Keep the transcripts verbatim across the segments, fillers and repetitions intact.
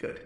Good.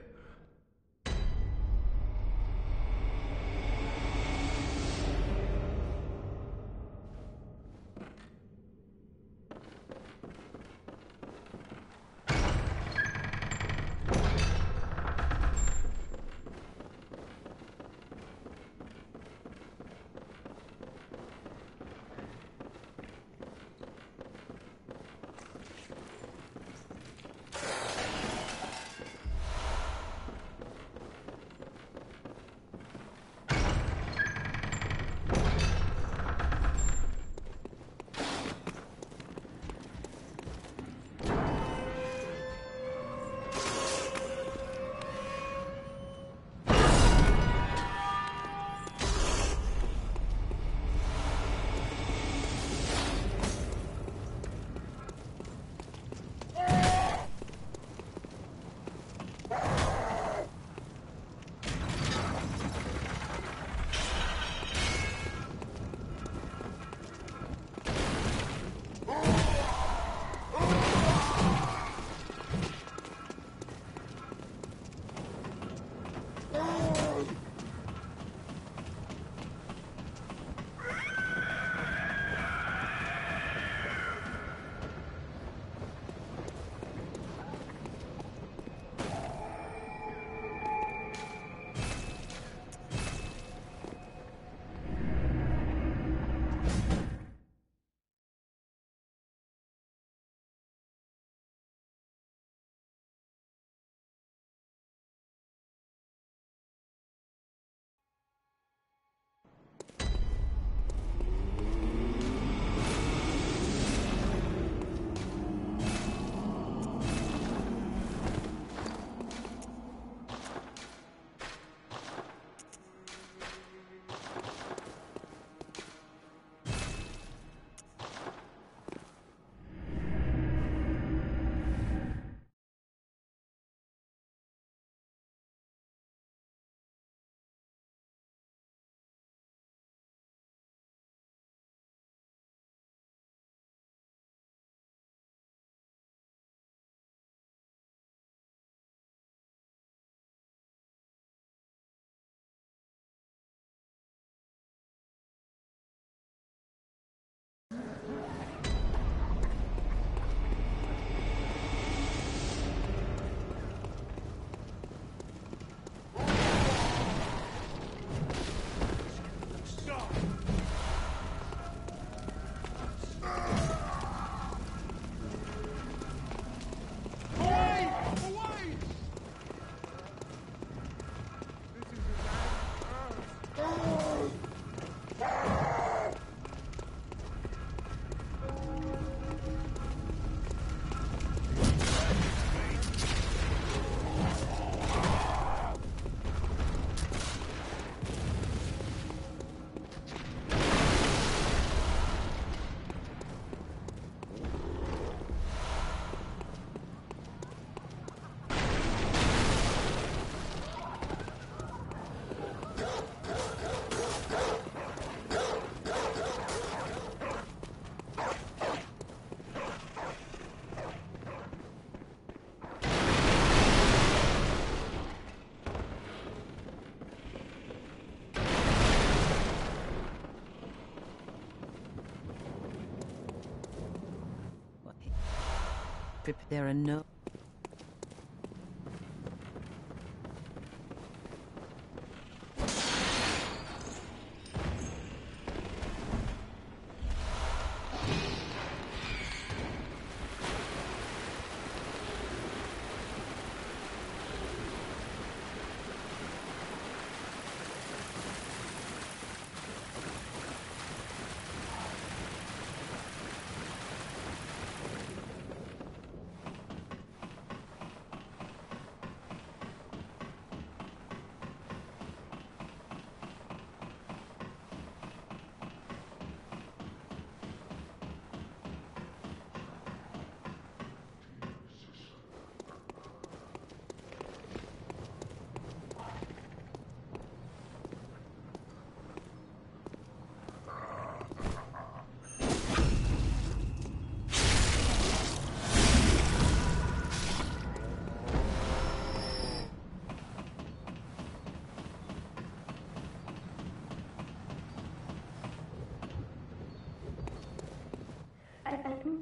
There are no...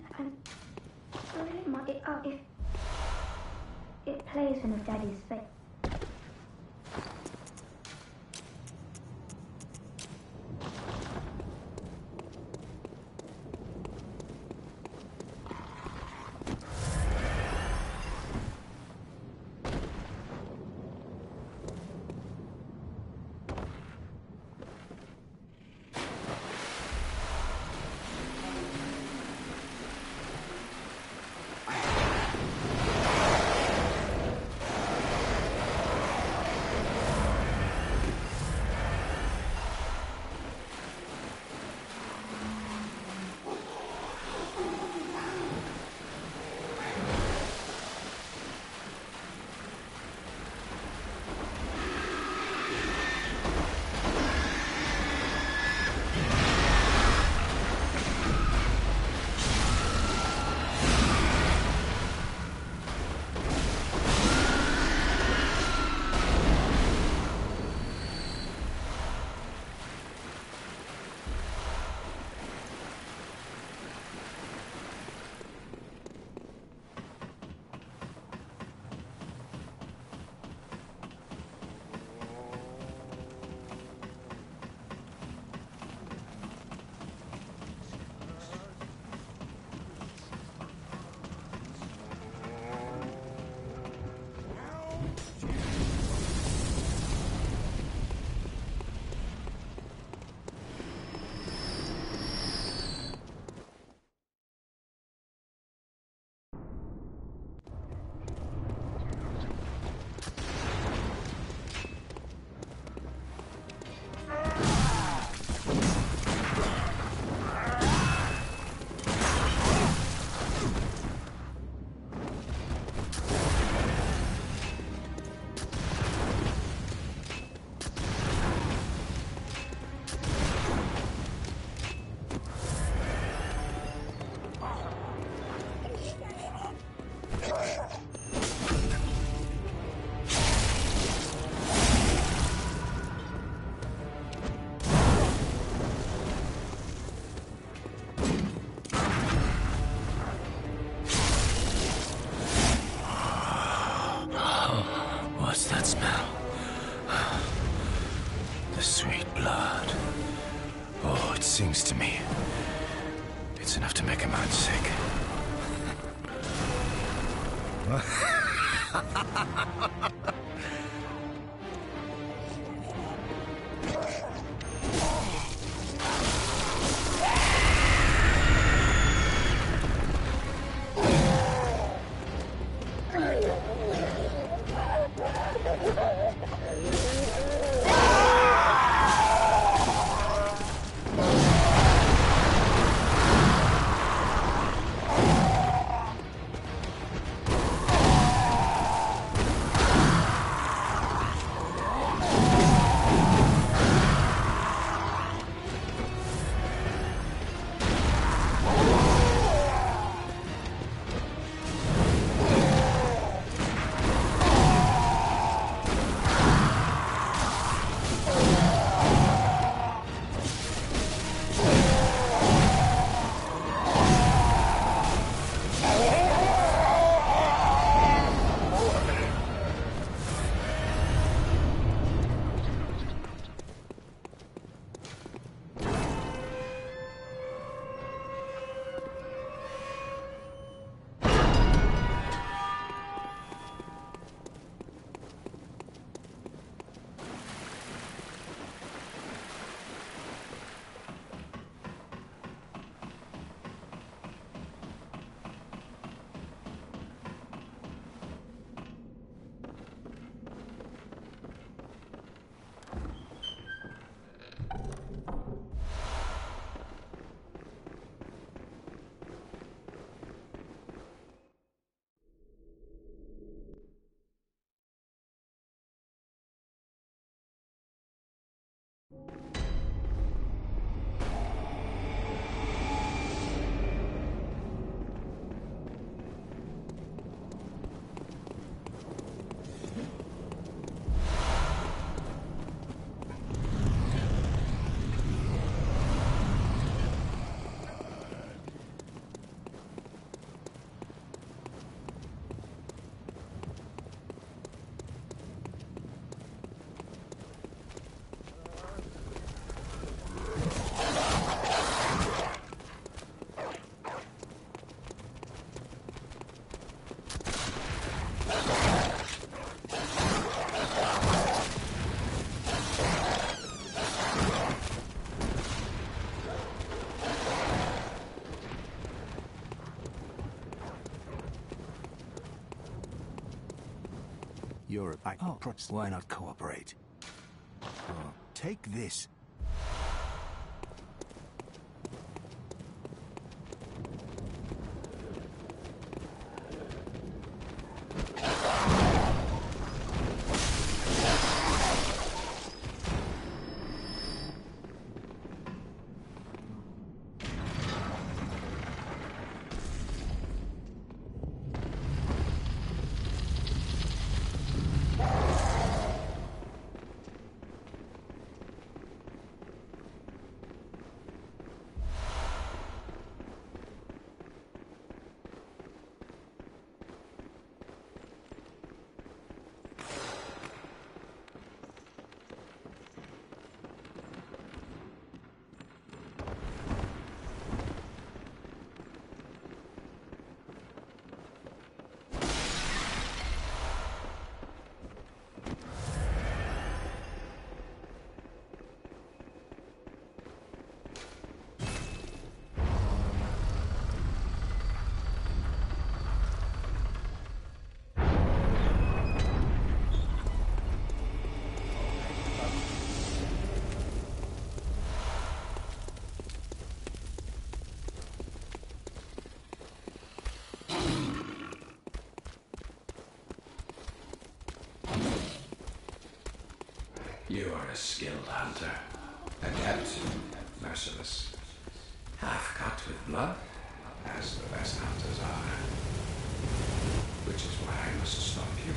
depends. So it might it up if it plays in a daddy's face. Europe back oh. Protestant. Why not cooperate? Oh, take this. You are a skilled hunter, adept, merciless, half cut with blood, as the best hunters are. Which is why I must stop you.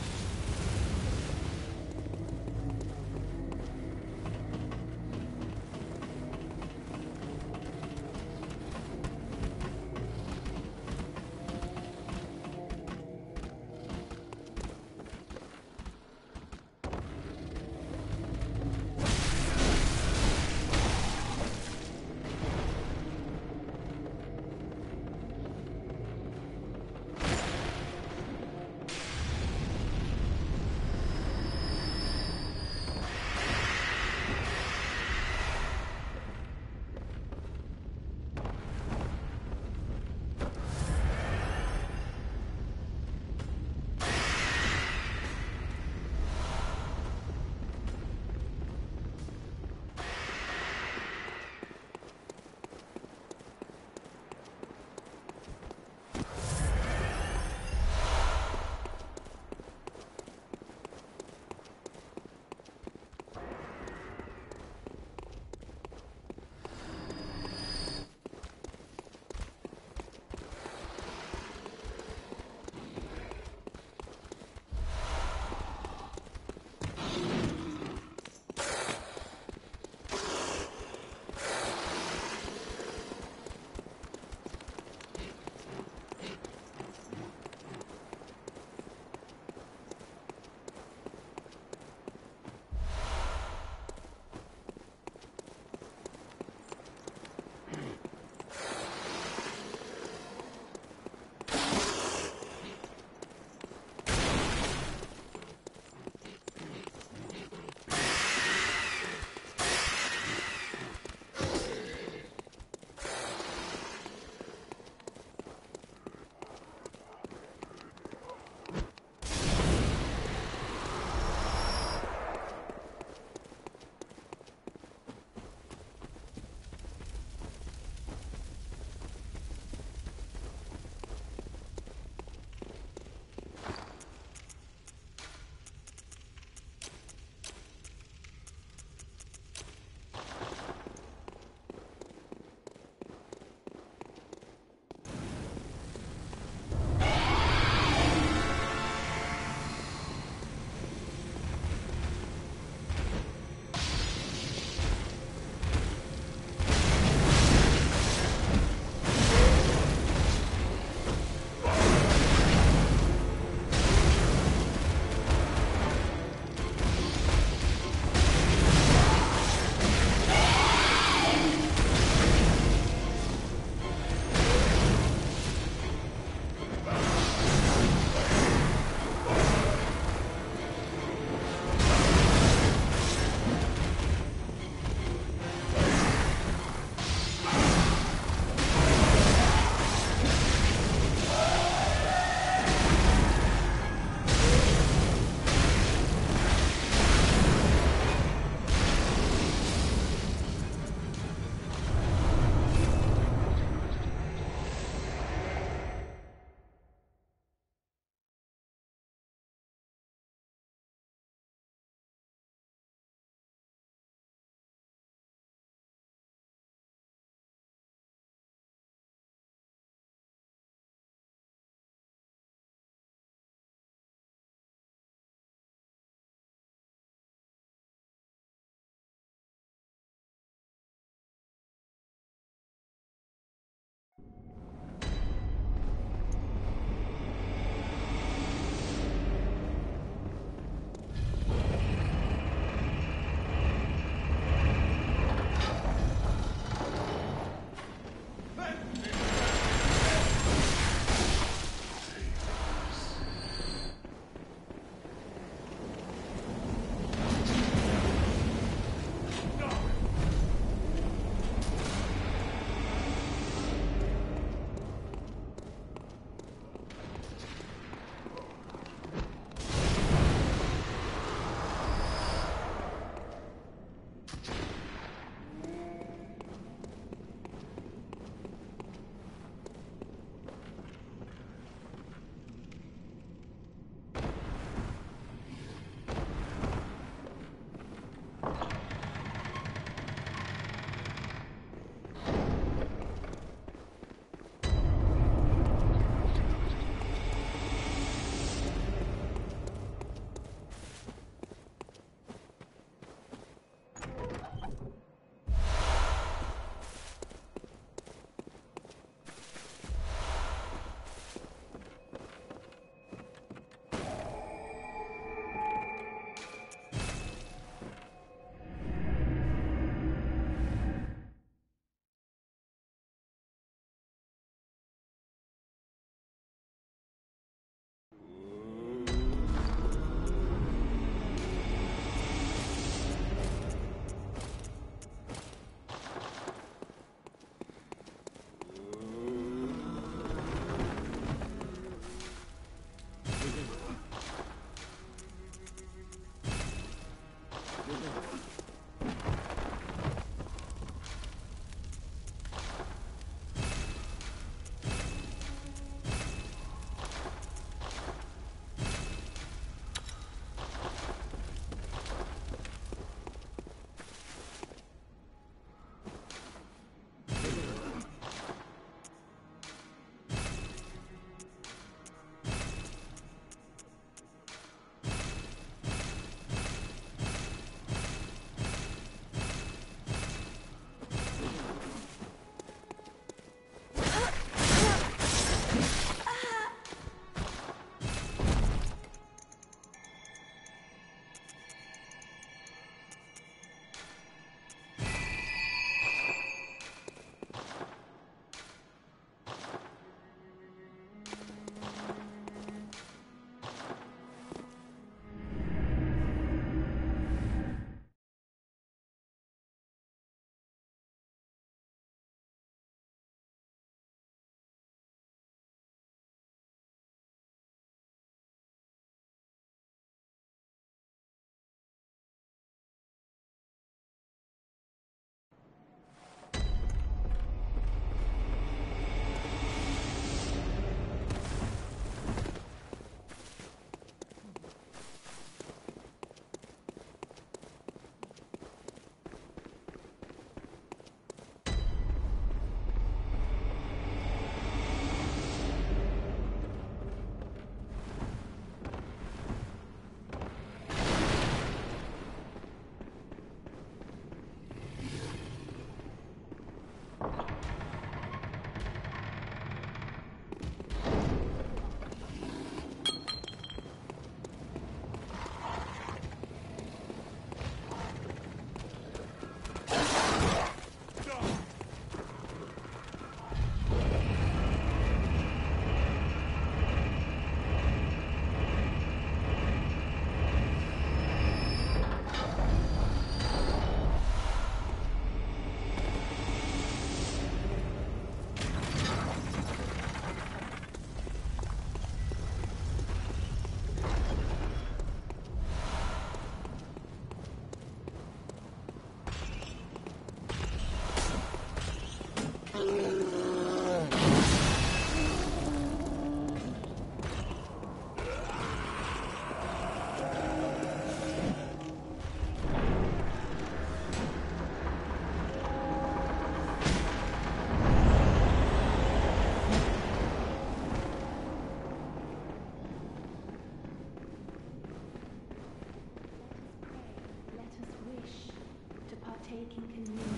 in communion.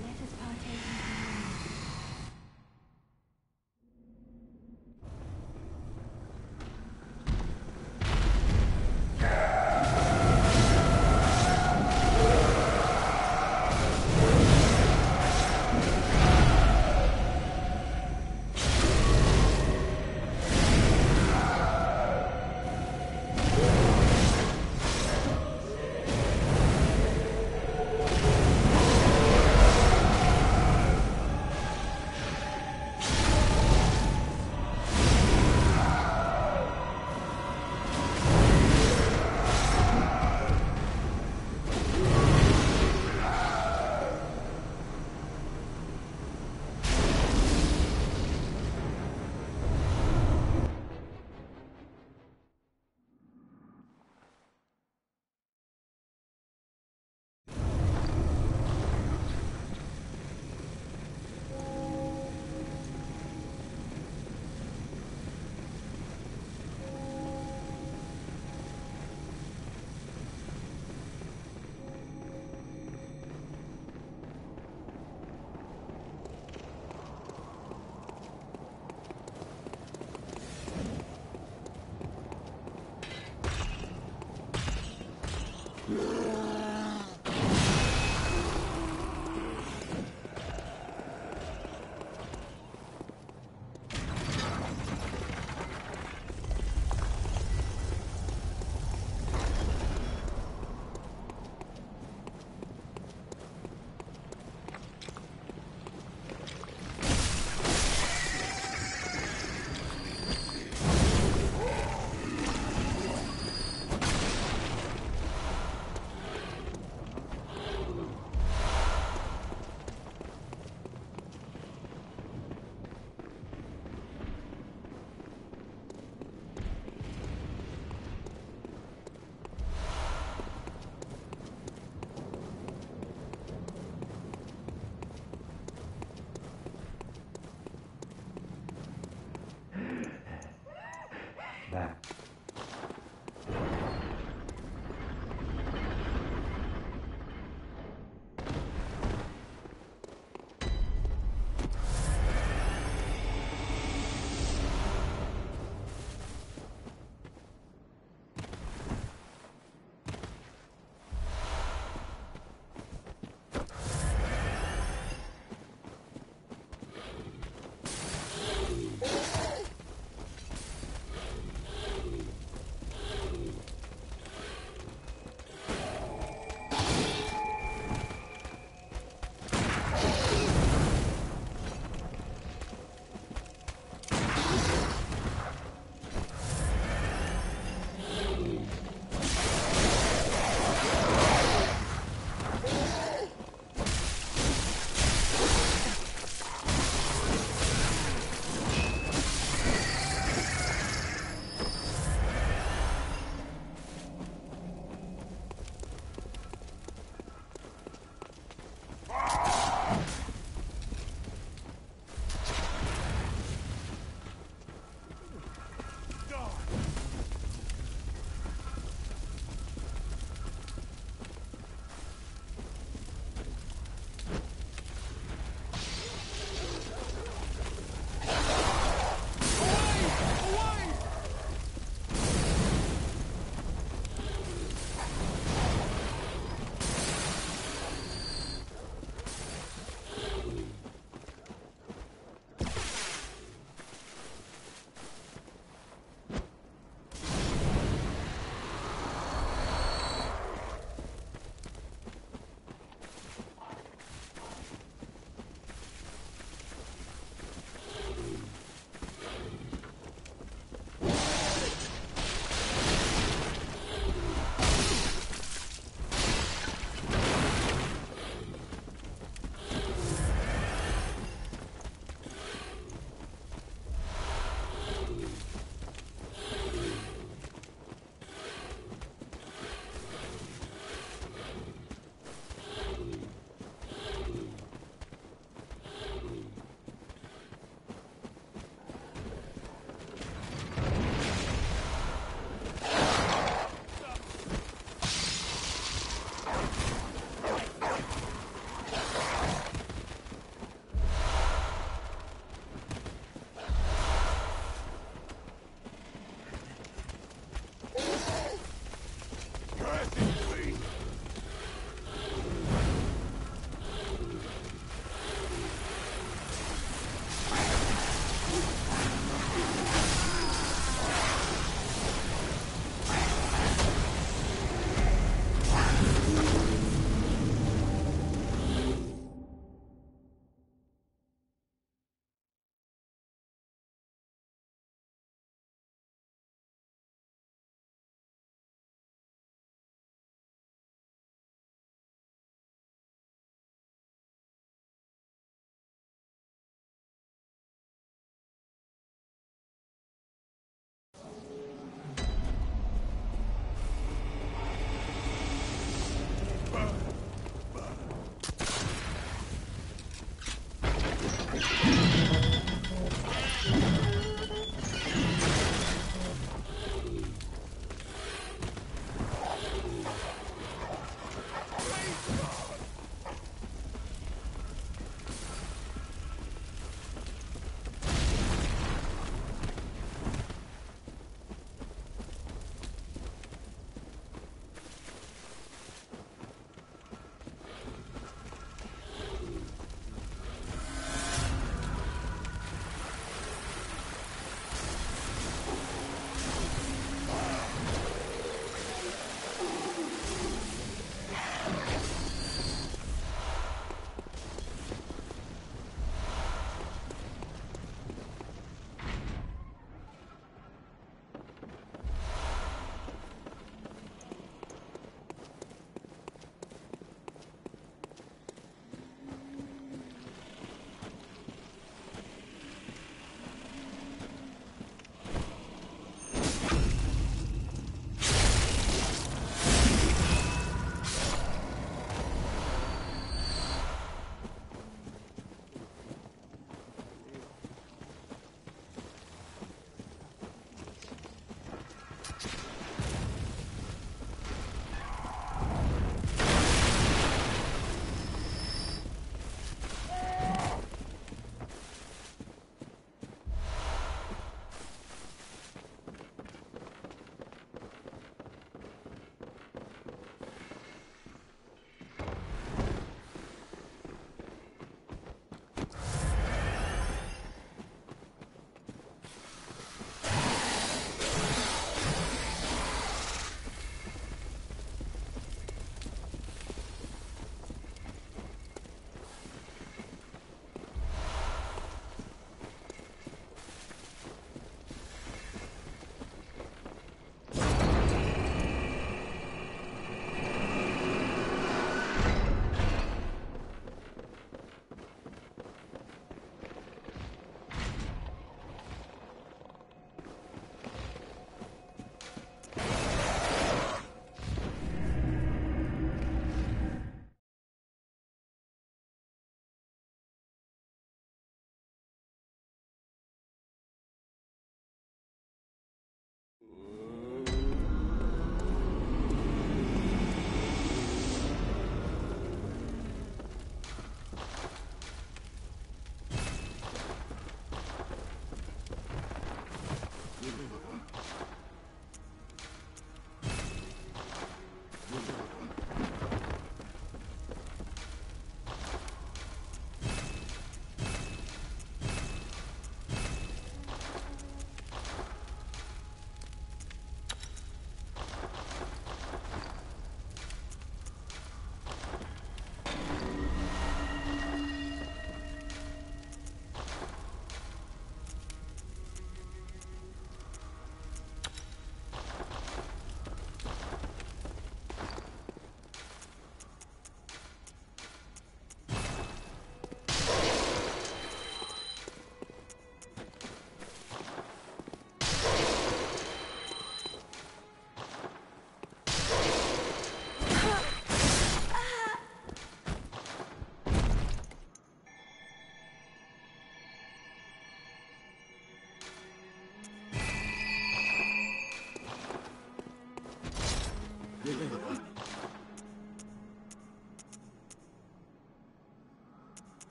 Let us partake in you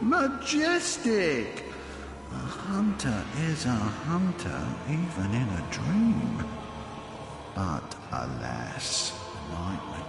majestic. A hunter is a hunter, even in a dream. But alas, nightmare.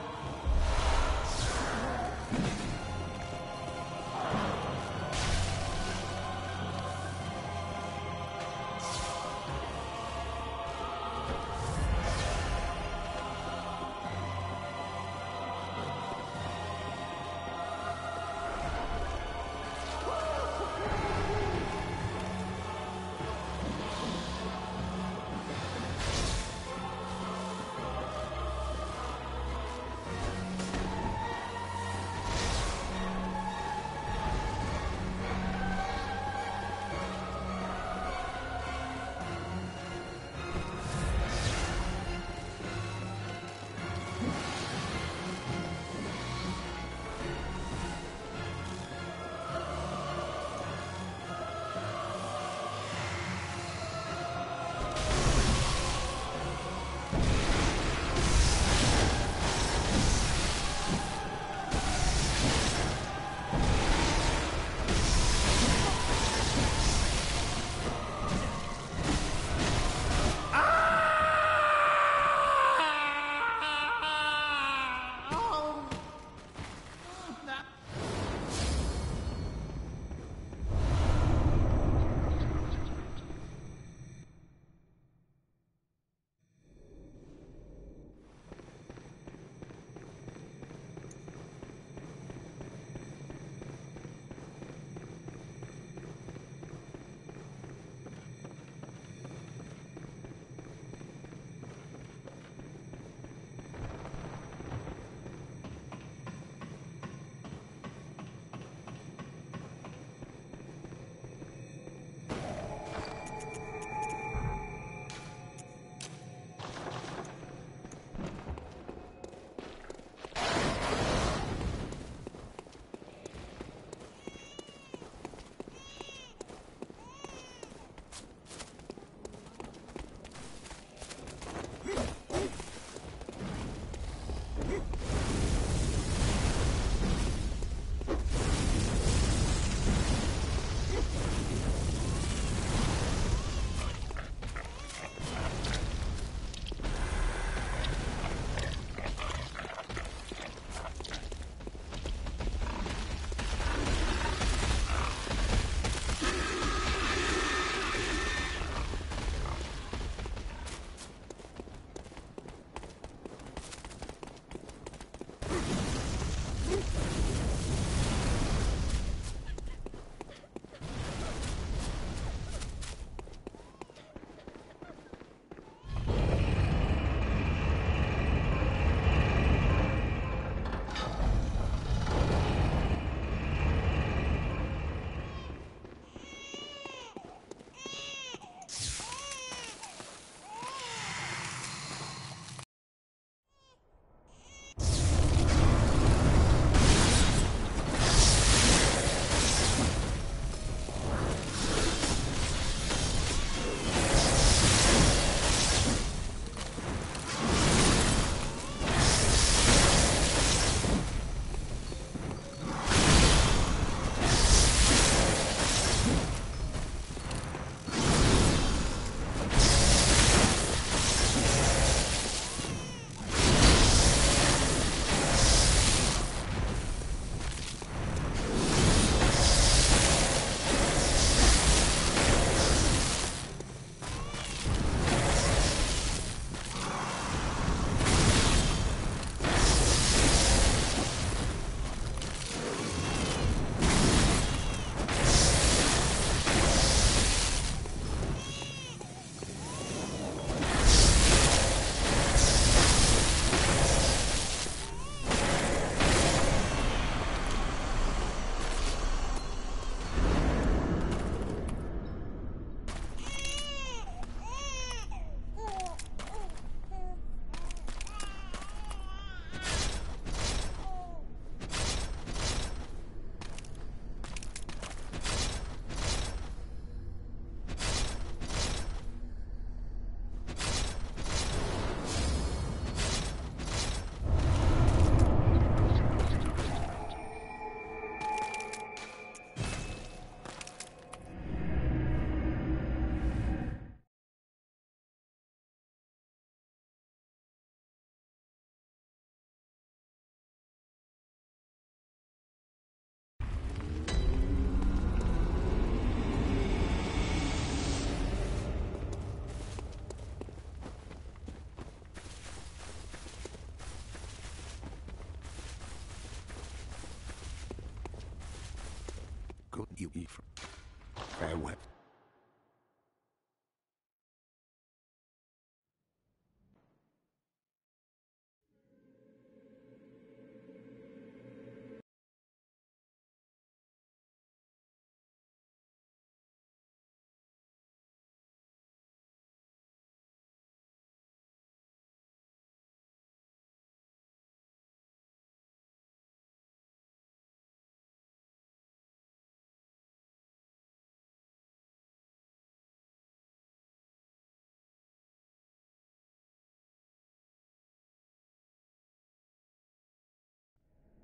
I went.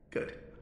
Good.